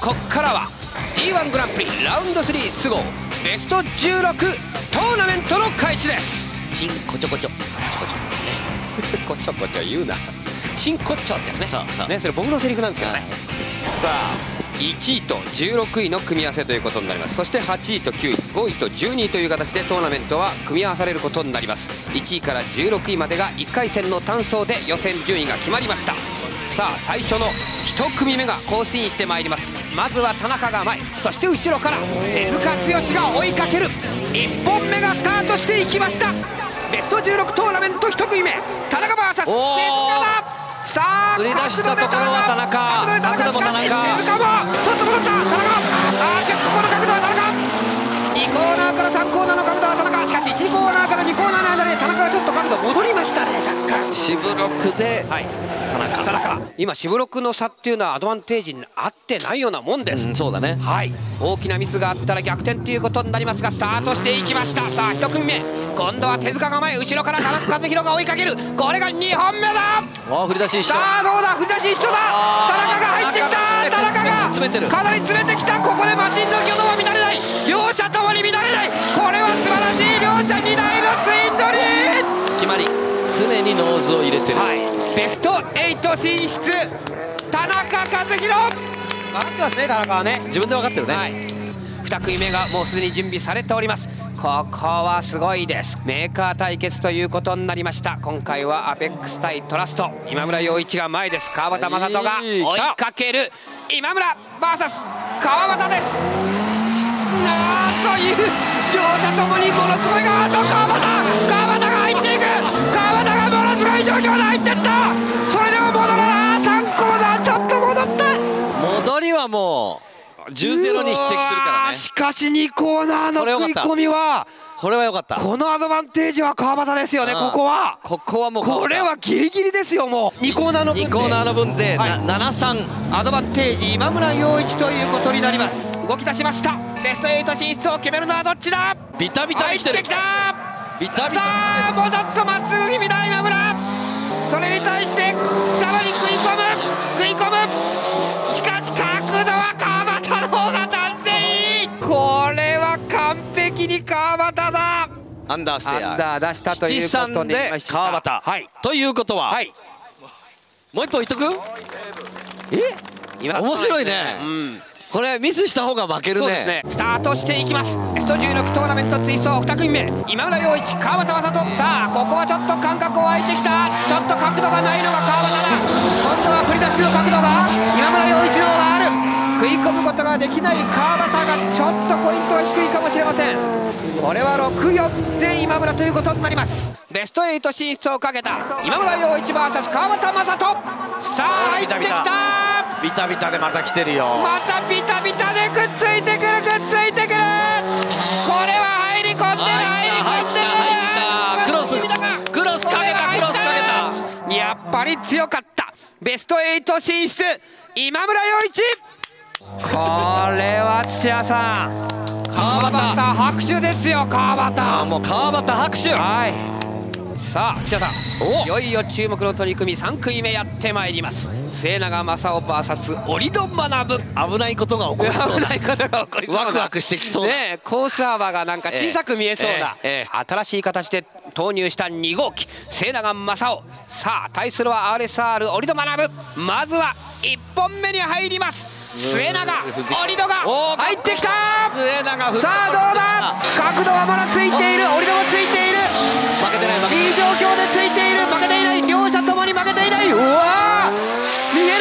こっからは D1 グランプリラウンド3スゴーベスト16トーナメントの開始です。新こちょこちょこちょこちょこちょこちょ言うな、新こちょですね。それ僕のセリフなんですけどね。さあ1位と16位の組み合わせということになります。そして8位と9位、5位と12位という形でトーナメントは組み合わされることになります。1位から16位までが1回戦の単走で予選順位が決まりました。さあ最初の1組目が更新してまいります。まずは田中が前、そして後ろから手塚剛が追いかける。1本目がスタートしていきました。ベスト16トーナメント1組目、田中 VS 手塚だ。さあ、売り出したところは田中、角度も田中、ちょっと戻った、田中、結構この角度は田中、2コーナーから3コーナーの角度は田中、しかし1コーナーから2コーナーの間で田中がちょっと角度戻りましたね、若干。シブロックで、はい、田中、今、シブロックの差っていうのはアドバンテージに合ってないようなもんです。そうだね。はい、大きなミスがあったら逆転ということになりますが、スタートしていきました。さあ、1組目。今度は手塚が前、後ろから田中和博が追いかける。これが2本目だ。振り出し一緒だ。どうだ、振り出し一緒だ。田中が入ってきた。田中がかなり詰めてきた。ここでマシンの挙動は乱れない。両者ともに乱れない。これは素晴らしい。両者2台のツイン取り決まり、常にノーズを入れてる、はい、ベスト8進出、田中和博。分かってますね、田中はね。自分で分かってるね、はい、2組目がもうすでに準備されております。ここはすごいです。メーカー対決ということになりました。今回はアペックス対トラスト。今村陽一が前です。川端真人が追いかける。今村 VS 川端です。という両者ともにものすごいが、川端が入っていく。川端がものすごい状況で入っていった。それでも戻らない。3コーナーちょっと戻った。戻りはもう10-0に匹敵するからね。しかし2コーナーの食い込みはこれは良かった。このアドバンテージは川端ですよね。ここはもうこれはギリギリですよ。もう2コーナーの分で7-3アドバンテージ今村陽一ということになります。動き出しました。ベスト8進出を決めるのはどっちだ。ビタビタに来てる。さあもうちょっとまっすぐ気味だ今村。それに対してさらに食い込む。しかし角度はこれは完璧に川端だ。アンダーステア出したということになりました。川端、はい、ということは、はい、もう一本いっとく。面白いね、これミスした方が負ける ね。スタートしていきます。ベスト16トーナメント追走2組目、今村陽一、川端真人。さあここはちょっと間隔を空いてきた。ちょっと角度がないのが川端だ。今度は振り出しの角度が今村陽一の方がある。食い込むことができない川端がちょっとポイントは低いかもしれません。これは6-4で今村ということになります。ベスト8進出をかけた今村陽一 VS 川端真人。さあ入ってきた。ビタビタでまた来てるよ。またビタビタでくっついてくる、くっついてくる。これは入り込んでる、入った。クロスかけた、クロスかけた。やっぱり強かった。ベスト8進出今村陽一。これは土屋さん、川端拍手ですよ。川端もう川端拍手。はい、さあ土屋さん、いよいよ注目の取り組み3組目やってまいります。末永正雄 VS 折戸学。危ないことが起こりそうな、ワクワクしてきそうね。コース幅がなんか小さく見えそうな、新しい形で投入した2号機末永正雄。さあ対するは RSR 折戸学。まずは1本目に入ります。末永、折戸が入ってきた。さあどうだ、角度はまだついている。折戸もついている。いい状況でついている。負けていない。両者ともに負けていない。うわー、逃げる。危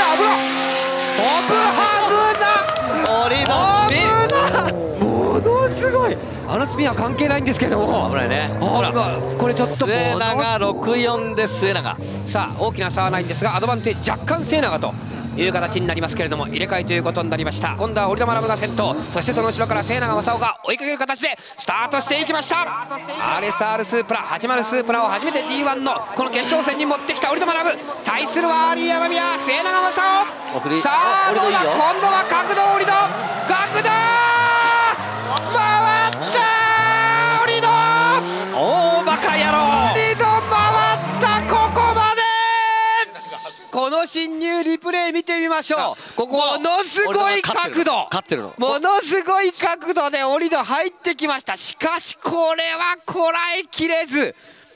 ない。ものすごい、あのスピンは関係ないんですけども、危ないね。ほらこれちょっと末永6-4です。末永、さあ大きな差はないんですがアドバンテージ若干末永という形になりますけれども、入れ替えということになりました。今度は折戸学が先頭、そしてその後ろから末永正雄が追いかける形でスタートしていきました。 RSR スープラ80スープラを初めて D1 のこの決勝戦に持ってきた折戸学。対するは有山宮、末永正雄。さあどうだ、今度は角度、折戸角度回った。折戸大バカ野郎、折戸回った。ここまでこの進入いうリプレイ見てみましょう。ここものすごい角度、ものすごい角度で折戸入ってきました。しかしこれはこらえきれず、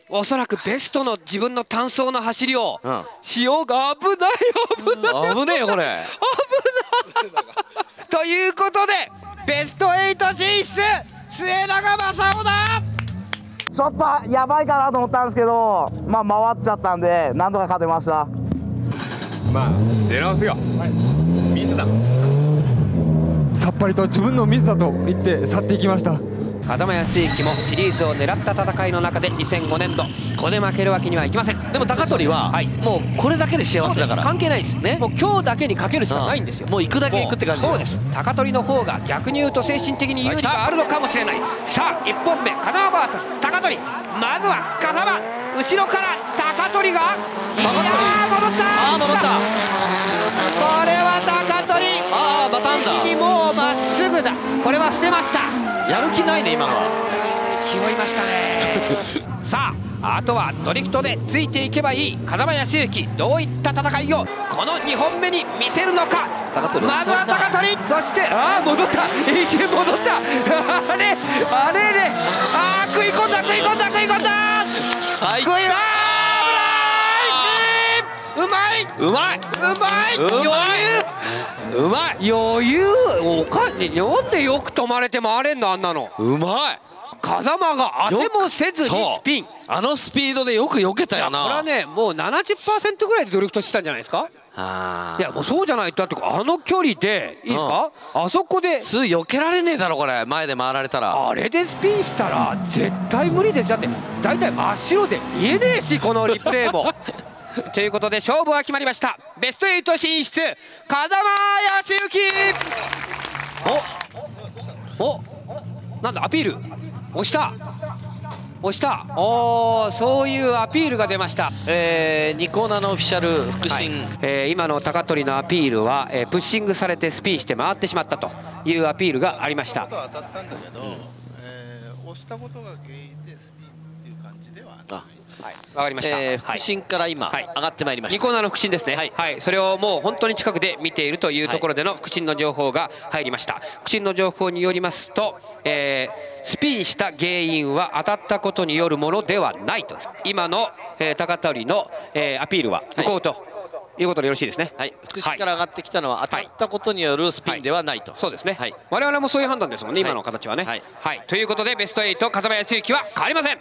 おそらくベストの自分の単走の走りをしようが、危ない危ない危ねえよこれ、危ないということでベスト8進出、末永正雄だ。ちょっとやばいかなと思ったんですけど、まあ回っちゃったんでなんとか勝てました。まあ出直すよ、ミスだ、さっぱりと自分のミスだと言って去っていきました。片林聖輝もシリーズを狙った戦いの中で2005年度、ここで負けるわけにはいきません。でも高取はもうこれだけで幸せだから関係ないですね。もう今日だけにかけるしかないんですよ。もう行くだけ行くって感じそうです。高取の方が逆に言うと精神的に有利があるのかもしれない。さあ1本目金輪 VS 高取、まずは金輪、後ろから高取が、いやー戻った、これは高取、バタンだ、右にもうまっすぐだ、これは捨てました。やる気ないね今は、拾いましたねさああとはドリフトでついていけばいい風間泰之、どういった戦いをこの2本目に見せるのか。まずは高取、そして戻った、一瞬戻った、あれあれれ、食い込んだ食い込んだ食い込んだ、はい、食いうまいうまいうまいうまいうまい、余裕、おかしい、なんでよく止まれて回れんのあんなの、うまい、風間が当てもせずにスピン、あのスピードでよく避けたよな。これはねもう 70% ぐらいでドリフトしてたんじゃないですか。いやもうそうじゃないと、だってあの距離でいいですか、あそこで普通避けられねえだろこれ、前で回られたら、あれでスピンしたら絶対無理です。だって大体真っ白で見えねえしこのリプレイもということで勝負は決まりました。ベスト8進出、風間泰之。おなんだアピール、押した押した、そういうアピールが出ました。ニコーナのオフィシャル副審、今の高取のアピールは、プッシングされてスピンして回ってしまったというアピールがありました。当たったんだけど、押したことが原因でスピンっていう感じではない。わかりました。副審から今上がってまいりました。ニコーナの副審ですね。はい、それをもう本当に近くで見ているというところでの副審の情報が入りました。副審の情報によりますと、スピンした原因は当たったことによるものではないと。今の高取のアピールは無効ということでよろしいですね。はい。副審から上がってきたのは当たったことによるスピンではないと。そうですね。はい。我々もそういう判断ですもんね。今の形はね。はい。ということでベスト8、風間泰之は変わりません。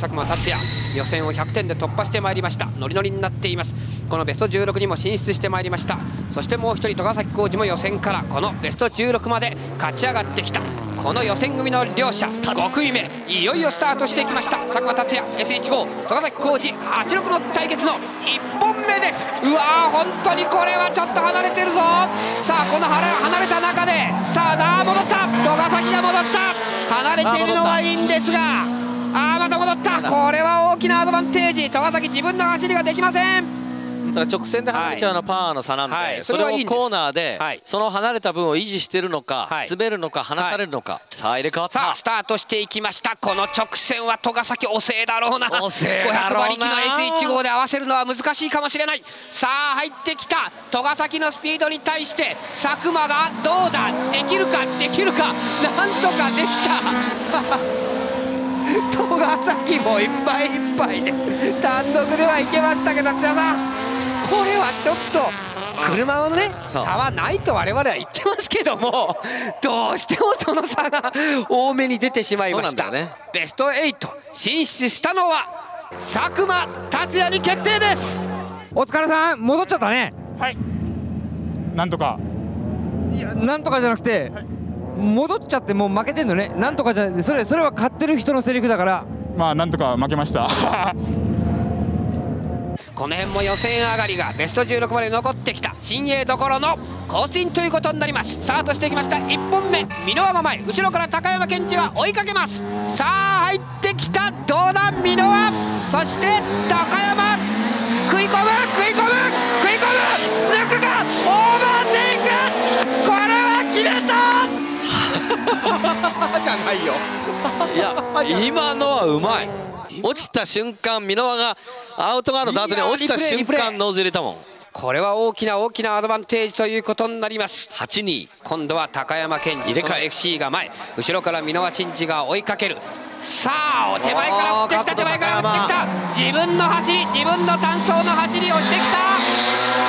佐久間達也、予選を100点で突破してまいりました。ノリノリになっています。このベスト16にも進出してまいりました。そしてもう一人、戸ヶ崎浩二も予選からこのベスト16まで勝ち上がってきた。この予選組の両者5組目いよいよスタートしていきました。佐久間達也 S15、 戸ヶ崎浩二86の対決の1本目です。うわー、本当にこれはちょっと離れてるぞ。さあこの離れた中で、さあ戻った、戸ヶ崎が戻った、離れているのはいいんですが、また戻った。これは大きなアドバンテージ、戸ヶ崎自分の走りができません。だから直線で離れちゃうのパワーの差なんで、それをコーナーでその離れた分を維持してるのか、詰めるのか、離されるのか。さあ入れ替わった、スタートしていきました。この直線は戸ヶ崎遅えだろうな。500馬力の S15 で合わせるのは難しいかもしれない。さあ入ってきた戸ヶ崎のスピードに対して佐久間がどうだ、できるかできるか、なんとかできた戸ヶ崎もいっぱいいっぱいで単独ではいけましたけど、土屋さん、これはちょっと車のね差はないと我々は言ってますけども、どうしてもその差が多めに出てしまいました。ベスト8進出したのは佐久間達也に決定です。お疲れさん、戻っちゃったね。はい、なんとか、いやなんとかじゃなくて、はい、戻っちゃってもう負けてんのね。なんとかじゃない、それは勝ってる人のセリフだから、まあなんとか負けましたこの辺も予選上がりがベスト16まで残ってきた新鋭どころの更新ということになります。スタートしていきました。1本目箕輪が前、後ろから高山健二が追いかけます。さあ入ってきた、どうだ箕輪、そして高山、食い込む食い込む食い込む、抜くか、オーバーテイク、これは決めたじゃないよいや今のはうまい。落ちた瞬間箕輪がアウト側のダートに落ちた瞬間ノーズ入れたもん。これは大きな大きなアドバンテージということになります。8-2、今度は高山健二、その FC が前、後ろから箕輪慎司が追いかける。さあ手前から打ってきた、手前から打ってきた、自分の走り、自分の単走の走りをしてきた。さ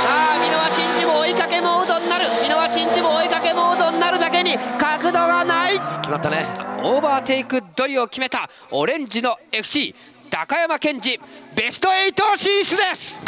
あ箕輪慎司も追いかけモードになる、箕輪慎司も追いかけモードになるだけに角度がない。決まったね、オーバーテイクドリを決めたオレンジの FC 高山健二、ベスト8進出です。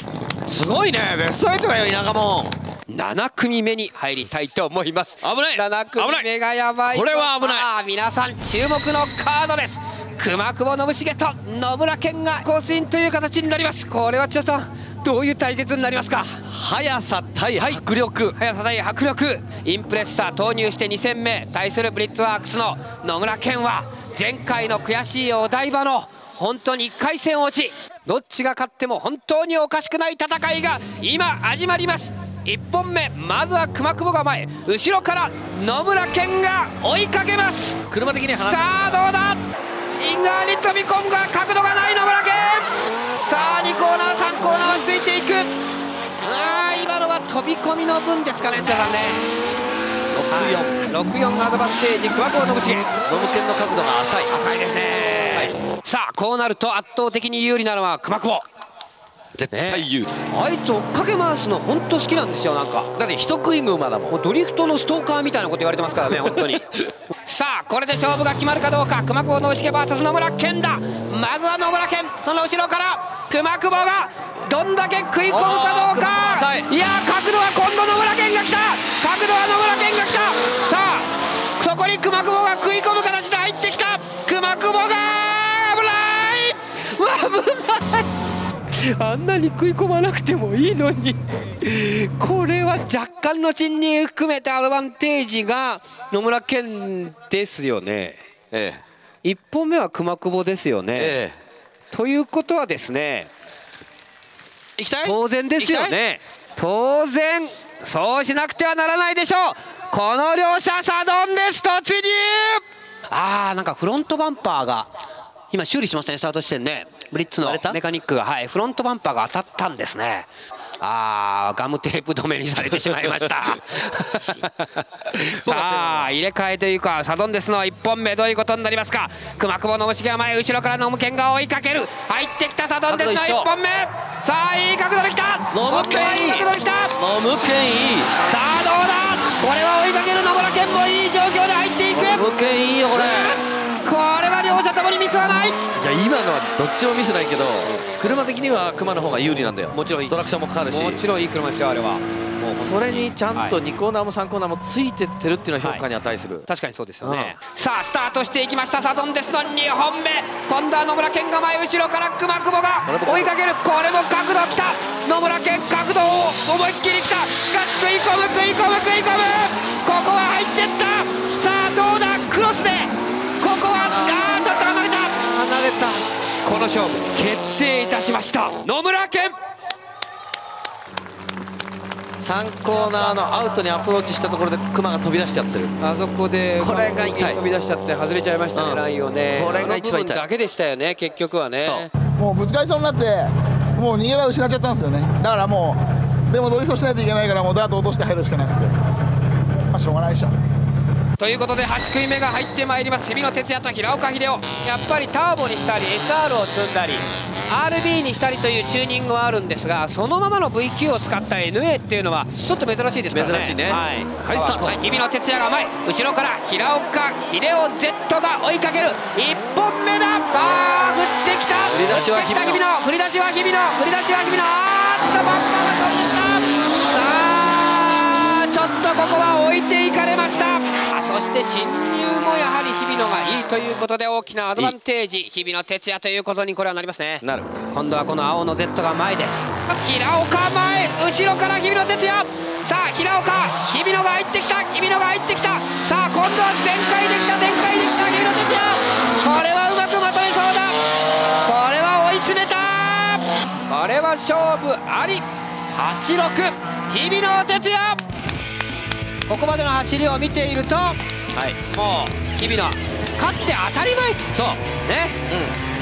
すごいね、ベスト8がよ、田舎もん7組目に入りたいと思います。危ない、7組目がやばい、これは危ない。ああ、皆さん注目のカードです。熊久保信重と野村健がコースインという形になります。これは千田さん、どういう対決になりますか？速さ対迫力、速さ対迫力、インプレッサー投入して2戦目対するブリッツワークスの野村健は前回の悔しいお台場の本当に1回戦落ち、どっちが勝っても本当におかしくない戦いが今始まります。1本目、まずは熊久保が前、後ろから野村健が追いかけます。車的に離れ、さあどうだ、イン側に飛び込むが角度がない野村健。さあ2コーナー3コーナーはついていく。あー、今のは飛び込みの分ですかね、千田さんね。64アドバンテージ桑子信重、信健の角度が浅い、浅いですね。さあこうなると圧倒的に有利なのは熊久保、絶対有利。あいつ追っかけ回すの本当好きなんですよ。なんかだって人食い馬だもん、ドリフトのストーカーみたいなこと言われてますからね、本当に。さあこれで勝負が決まるかどうか、熊久保信重 VS 野村健だ。まずは野村健、その後ろから熊久保がどんだけ食い込むかどうか。いやー、角度は今度野村健が来た、角度は野村健が来た。さあそこに熊久保が食い込む形で入ってきた。熊久保が危ない、危ない、あんなに食い込まなくてもいいのに。これは若干の陣に含めてアドバンテージが野村健ですよね、ええ、1本目は熊久保ですよね、ええ、ということはですね、行きたい、当然ですよね、当然そうしなくてはならないでしょう。この両者サドンデス突入。あー、なんかフロントバンパーが今修理しましたね、スタート地点ね、ブリッツのメカニックが、はい、フロントバンパーが当たったんですね。あー、ガムテープ止めにされてしまいました。さあ入れ替えというかサドンデスの1本目どういうことになりますか。熊久保信重が前、後ろから野村健が追いかける、入ってきたサドンデスの1本目。さあいい角度できた、野村健いい角度できた、野村健いい。さあどうだ、これは追いかける野村健もいい状況で入っていく。野村健いいよこれ、これは両者ともにミスはない。いや今のはどっちもミスないけど、車的には熊の方が有利なんだよ。もちろんトラクションもかかるし、もちろんいい車ですよあれは。それにちゃんと2コーナーも3コーナーもついてってるっていうのは評価に値する、はい、確かにそうですよね、うん、さあスタートしていきましたサドンデスの2本目、今度は野村健が前、後ろから熊久保が追いかける。これも角度きた、野村健角度を思いっきりきたが、食い込む食い込む食い込む、ここは入ってった。さあどうだ、クロスでここはあー、ちょっと離れた、離れた。この勝負決定いたしました、野村健。3コーナーのアウトにアプローチしたところでクマが飛び出しちゃってる。あそこでこれが痛い、飛び出しちゃって外れちゃいましたね、ラインをね。これが一番痛いだけでしたよね、結局はね。もうぶつかりそうになって、もう逃げ場を失っちゃったんですよね。だからもうでもドリフトしないといけないから、もうダート落として入るしかなくて、まあしょうがないでしょ。ということで8組目が入ってまいります。日比野哲也と平岡秀夫、やっぱりターボにしたり SR を積んだり RB にしたりというチューニングはあるんですが、そのままの VQ を使った NA っていうのはちょっと珍しいですからね。珍しいね。はい、スタート。日比野哲也が前、後ろから平岡秀夫 Z が追いかける。1本目だ。さあ振ってきた、振り出しは日比野、振り出しは日比野、振り出しは日比野、あーっとバッカーが飛んできた。さあちょっとここは置いていかれました。そして進入もやはり日比野がいいということで、大きなアドバンテージ日比野哲也ということにこれはなりますね。なる。今度はこの青の Z が前です。平岡前、後ろから日比野哲也。さあ平岡、日比野が入ってきた、日比野が入ってきた。さあ今度は全開できた、全開できた日比野哲也。これはうまくまとめそうだ、これは追い詰めた、これは勝負あり。8-6、日比野哲也。ここまでの走りを見ていると、はい、もう日比野勝って当たり前と、そうね、うん。